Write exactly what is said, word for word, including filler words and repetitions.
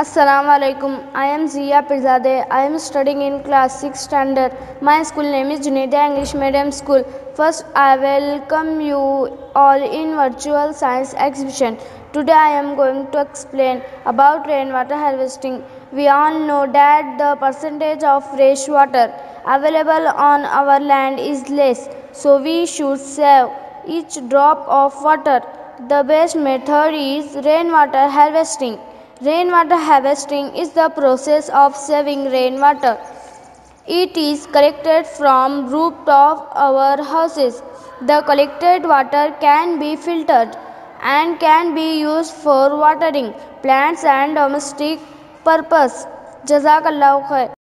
Assalamualaikum. I am Ziya Peerzade. I am studying in class sixth standard. My school name is Junaidha English Medium School. First, I welcome you all in virtual science exhibition. Today, I am going to explain about rainwater harvesting. We all know that the percentage of fresh water available on our land is less, so we should save each drop of water. The best method is rainwater harvesting. Rainwater harvesting is the process of saving rainwater. It is collected from rooftop of our houses. The collected water can be filtered and can be used for watering plants and domestic purpose. Jazakallah khair.